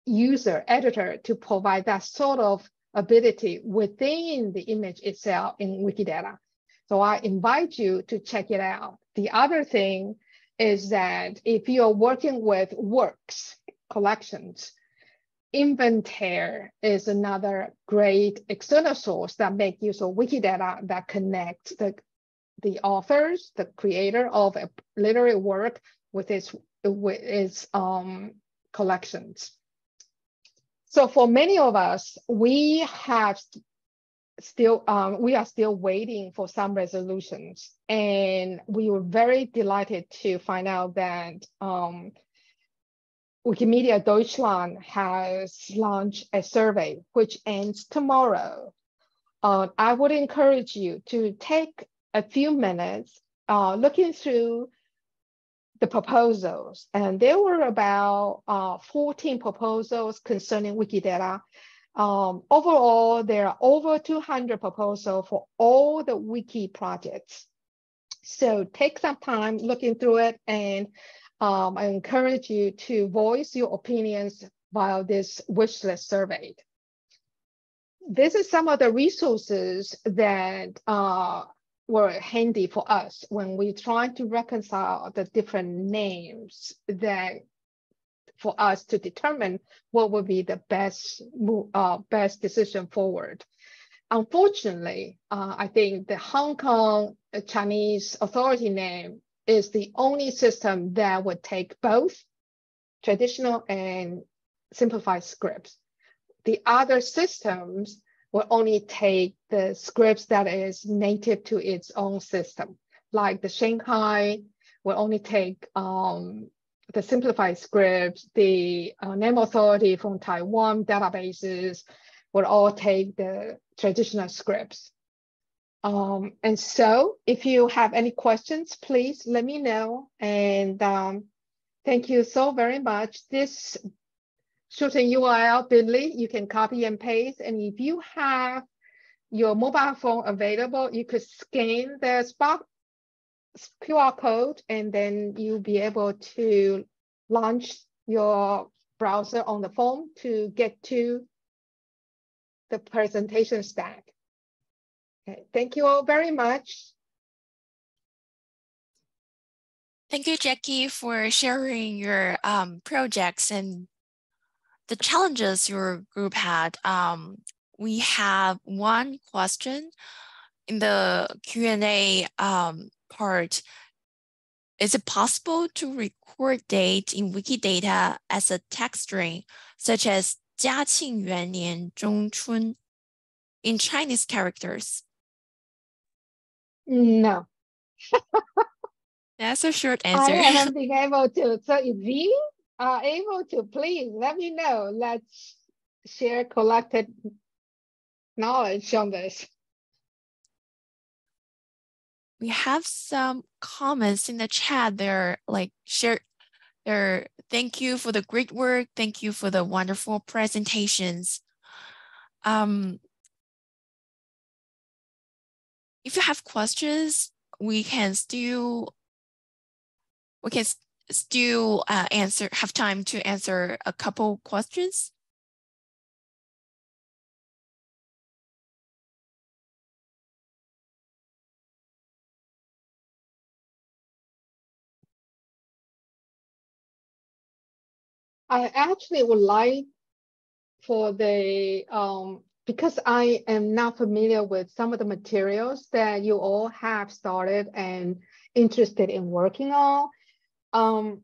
user, editor, to provide that sort of ability within the image itself in Wikidata. So I invite you to check it out. The other thing is that if you're working with works, collections, Inventaire is another great external source that makes use of Wikidata that connects the, the authors, the creator of a literary work with its, with its um, collections. So for many of us, we have still, um, we are still waiting for some resolutions. And we were very delighted to find out that um, Wikimedia Deutschland has launched a survey which ends tomorrow. Uh, I would encourage you to take a few minutes uh, looking through the proposals. And there were about uh, fourteen proposals concerning Wikidata. Um, overall, there are over two hundred proposals for all the wiki projects. So take some time looking through it, and Um, I encourage you to voice your opinions via this wishlist survey. This is some of the resources that uh, were handy for us when we tried to reconcile the different names that for us to determine what would be the best, move, uh, best decision forward. Unfortunately, uh, I think the Hong Kong Chinese Authority name is the only system that would take both traditional and simplified scripts. The other systems will only take the scripts that is native to its own system. Like the Shanghai will only take um, the simplified scripts, the uh, name authority from Taiwan databases will all take the traditional scripts. Um, and so if you have any questions, please let me know. And um, thank you so very much. This shortened U R L, Bitly, you can copy and paste. And if you have your mobile phone available, you could scan the spot Q R code, and then you'll be able to launch your browser on the phone to get to the presentation stack. Thank you all very much. Thank you, Jackie, for sharing your um, projects and the challenges your group had. Um, we have one question in the Q and A um, part. Is it possible to record date in Wikidata as a text string, such as 嘉庆元年中春 in Chinese characters? No. That's a short answer. I haven't been able to. So if you are able to, please let me know. Let's share collected knowledge on this. We have some comments in the chat. They're like, share, they're, thank you for the great work. Thank you for the wonderful presentations. Um, If you have questions, we can still we can still uh, answer. Have time to answer a couple questions. I actually would like for the um. because I am not familiar with some of the materials that you all have started and interested in working on. Um,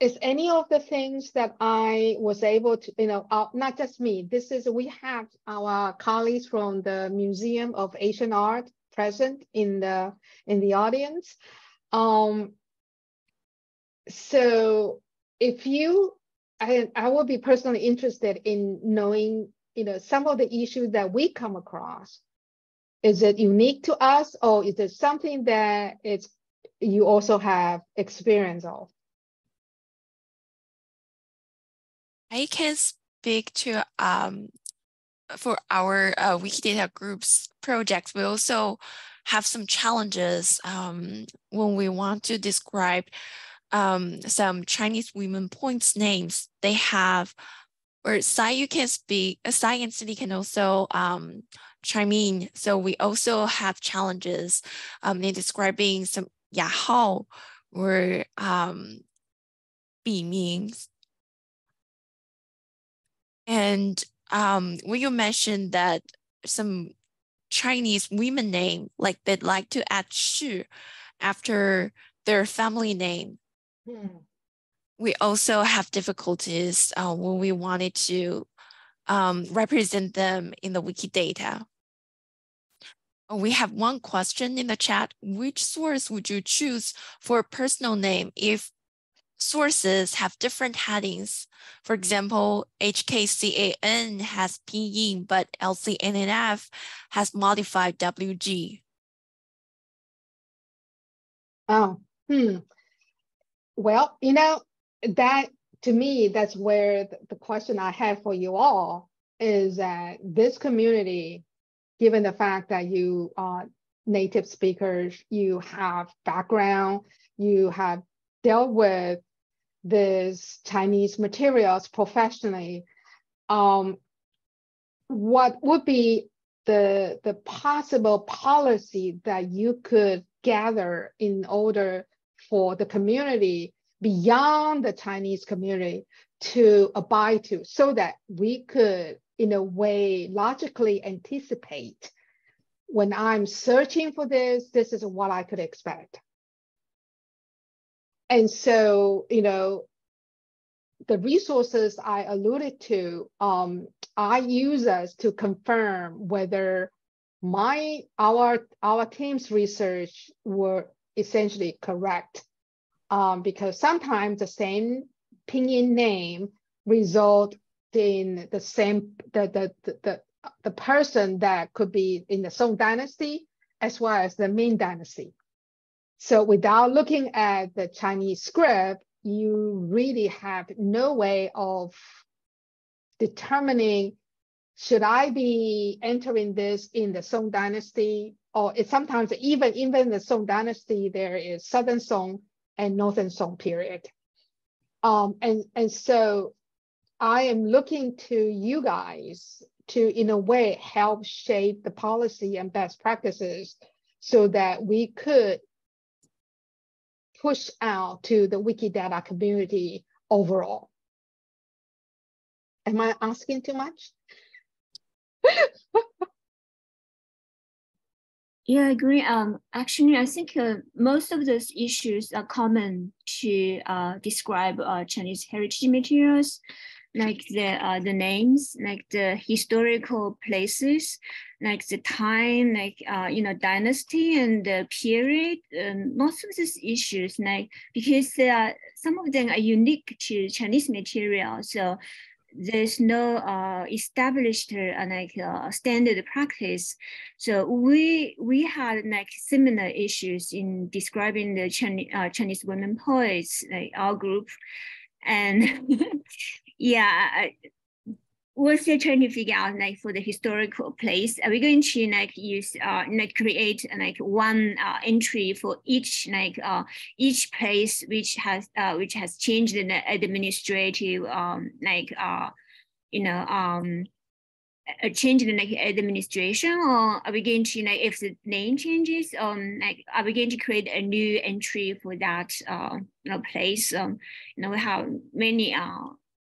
is any of the things that I was able to, you know, uh, not just me, this is, we have our colleagues from the Museum of Asian Art present in the, in the audience. Um, so if you, I, I will be personally interested in knowing, you know, some of the issues that we come across. Is it unique to us, or is it something that it's, you also have experience of? I can speak to, um, for our uh, Wikidata group's projects, we also have some challenges um, when we want to describe um, some Chinese women poets' names. They have, or Sai, you can speak, Sai and City can also um, chime in. So we also have challenges um, in describing some Yahao or um, Bi means. And um, when you mentioned that some Chinese women name, like they'd like to add Shu after their family name. Hmm. We also have difficulties uh, when we wanted to um, represent them in the Wikidata. We have one question in the chat. Which source would you choose for a personal name if sources have different headings? For example, H K C A N has pinyin, but L C N N F has modified W G. Oh, hmm. Well, you know, that to me, that's where the question I have for you all is that this community, given the fact that you are native speakers, you have background, you have dealt with these Chinese materials professionally, um, what would be the, the possible policy that you could gather in order for the community beyond the Chinese community to abide to, so that we could, in a way, logically anticipate when I'm searching for this, this is what I could expect. And so, you know, the resources I alluded to, um, I use as to confirm whether my our our team's research were essentially correct. Um, because sometimes the same pinyin name result in the same the the the the person that could be in the Song Dynasty as well as the Ming Dynasty. So without looking at the Chinese script, you really have no way of determining, should I be entering this in the Song Dynasty? Or it's sometimes even even the Song Dynasty, there is Southern Song and Northern Song period. Um, and, and so I am looking to you guys to, in a way, help shape the policy and best practices so that we could push out to the Wikidata community overall. Am I asking too much? Yeah, I agree. Um, actually, I think uh, most of those issues are common to uh, describe uh, Chinese heritage materials, like the uh, the names, like the historical places, like the time, like uh, you know, dynasty and the period. Um, most of these issues, like because they are, some of them are unique to Chinese material, so there's no uh, established uh, like uh, standard practice. So we we had like similar issues in describing the Chinese uh, Chinese women poets, like our group, and yeah, I, we're still trying to figure out like for the historical place, are we going to like use uh like create like one uh, entry for each like uh each place which has uh which has changed in the administrative um like uh you know um a change in like administration, or are we going to like if the name changes um like are we going to create a new entry for that uh you know, place? Um you know, we have many uh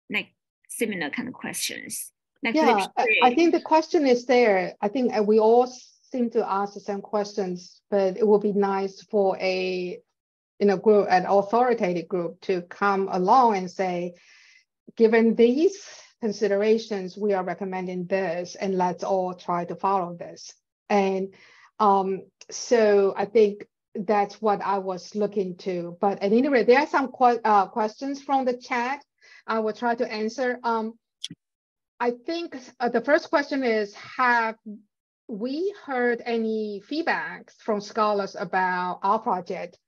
like similar kind of questions. Like yeah, I think the question is there. I think we all seem to ask the same questions, but it would be nice for a, you know, group, an authoritative group to come along and say, given these considerations, we are recommending this, and let's all try to follow this. And um, so I think that's what I was looking to. But at any rate, there are some qu uh, questions from the chat I will try to answer. Um, I think uh, the first question is, have we heard any feedbacks from scholars about our project?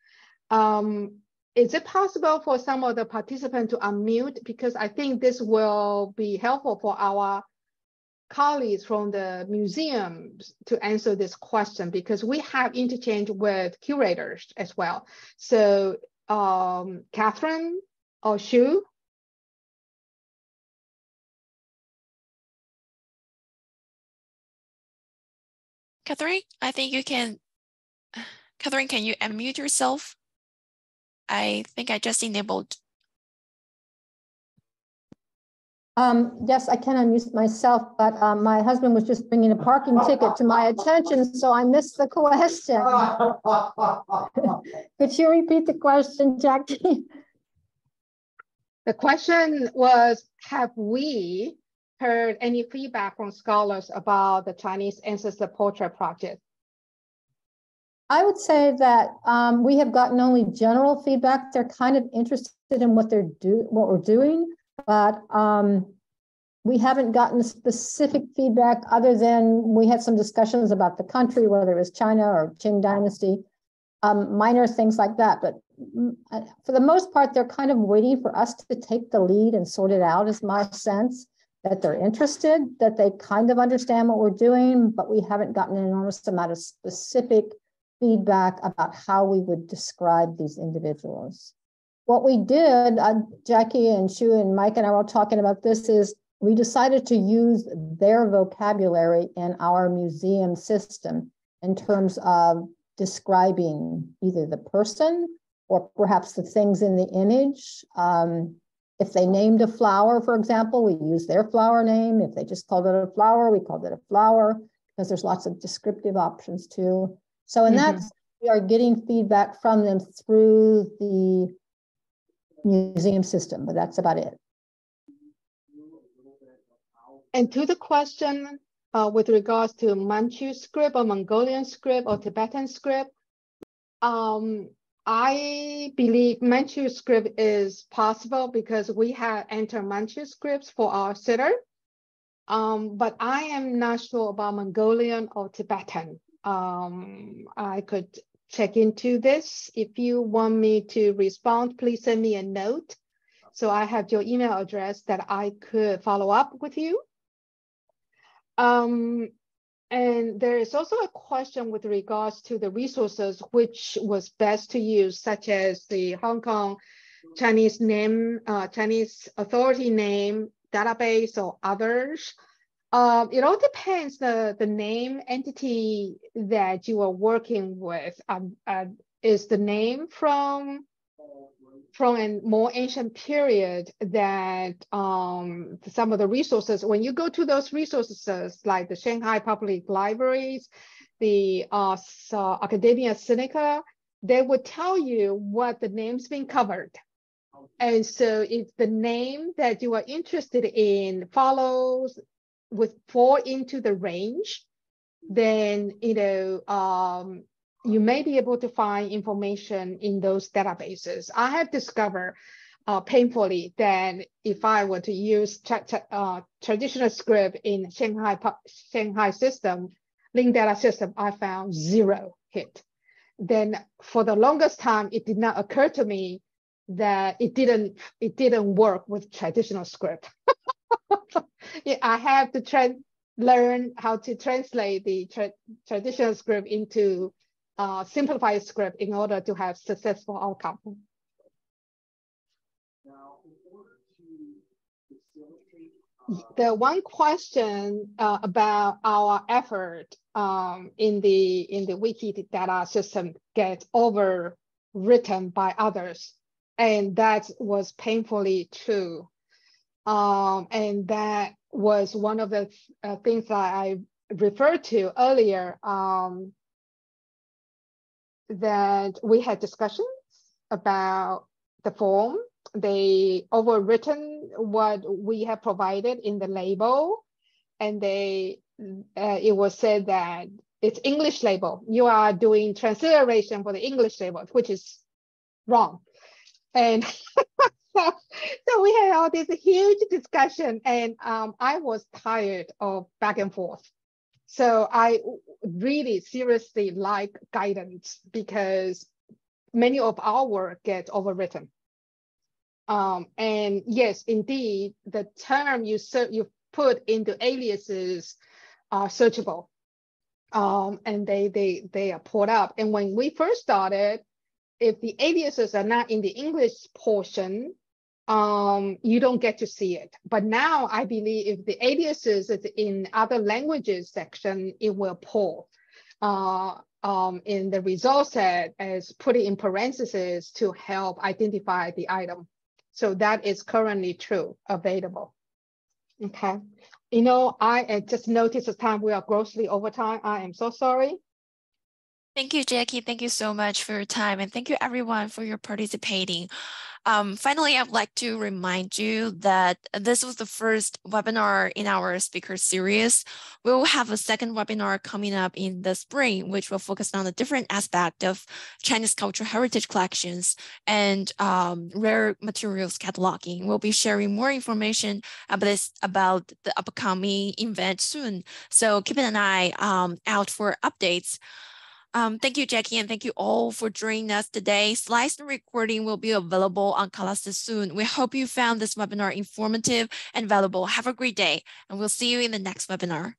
Um, is it possible for some of the participants to unmute? Because I think this will be helpful for our colleagues from the museums to answer this question, because we have interchange with curators as well. So um, Catherine or Shu? Catherine, I think you can, Catherine, can you unmute yourself? I think I just enabled. Um, yes, I can unmute myself, but uh, my husband was just bringing a parking ticket to my attention, so I missed the question. Could you repeat the question, Jackie? The question was, have we heard any feedback from scholars about the Chinese Ancestor Portrait Project? I would say that um, we have gotten only general feedback. They're kind of interested in what they're do what we're doing. But um, we haven't gotten specific feedback other than we had some discussions about the country, whether it was China or Qing Dynasty, um, minor things like that. But for the most part, they're kind of waiting for us to take the lead and sort it out, is my sense, that they're interested, that they kind of understand what we're doing, but we haven't gotten an enormous amount of specific feedback about how we would describe these individuals. What we did, uh, Jackie and Shu and Mike and I were all talking about this, is we decided to use their vocabulary in our museum system in terms of describing either the person or perhaps the things in the image. Um, if they named a flower, for example, we use their flower name. If they just called it a flower, we called it a flower, because there's lots of descriptive options too. So in mm-hmm. that, we are getting feedback from them through the museum system, but that's about it. And to the question uh, with regards to Manchu script or Mongolian script or Tibetan script, um, I believe Manchu script is possible because we have entered Manchu scripts for our sitter, um, but I am not sure about Mongolian or Tibetan. Um, I could check into this. If you want me to respond, please send me a note. So I have your email address that I could follow up with you. Um, and there is also a question with regards to the resources which was best to use, such as the Hong Kong Chinese name, uh, Chinese authority name database or others. Um, it all depends the the name entity that you are working with. Um, uh, is the name from from a more ancient period that um, some of the resources, when you go to those resources like the Shanghai Public Libraries, the uh, uh, Academia Sinica, they would tell you what the name's been covered. And so if the name that you are interested in follows with fall into the range, then you know um, you may be able to find information in those databases. I have discovered uh, painfully that if I were to use tra tra uh, traditional script in Shanghai Shanghai system, linked data system, I found zero hit. Then for the longest time, it did not occur to me that it didn't it didn't work with traditional script. Yeah, I have to learn how to translate the tra traditional script into uh, simplified script in order to have successful outcome. Now, in order to facilitate, uh, the one question uh, about our effort um, in the in the Wikidata system gets overwritten by others, and that was painfully true. Um, and that was one of the uh, things that I referred to earlier, um, that we had discussions about the form. They overwritten what we have provided in the label, and they uh, it was said that it's English label. You are doing transliteration for the English label, which is wrong. And So, so we had all this huge discussion, and um, I was tired of back and forth. So I really seriously like guidance because many of our work gets overwritten. Um, and yes, indeed, the term you you put into aliases are searchable, um, and they they they are pulled up. And when we first started, if the aliases are not in the English portion, um, you don't get to see it. But now I believe if the aliases is in other languages section, it will pull uh, um, in the result set as put it in parentheses to help identify the item. So that is currently true, available. Okay. You know, I just noticed the time, we are grossly over time. I am so sorry. Thank you, Jackie. Thank you so much for your time. And thank you everyone for your participating. Um, finally, I'd like to remind you that this was the first webinar in our speaker series. We will have a second webinar coming up in the spring, which will focus on a different aspect of Chinese cultural heritage collections and um, rare materials cataloging. We'll be sharing more information about this, about the upcoming event soon. So keep an eye um, out for updates. Um, thank you, Jackie, and thank you all for joining us today. Slides and recording will be available on CALASYS soon. We hope you found this webinar informative and valuable. Have a great day, and we'll see you in the next webinar.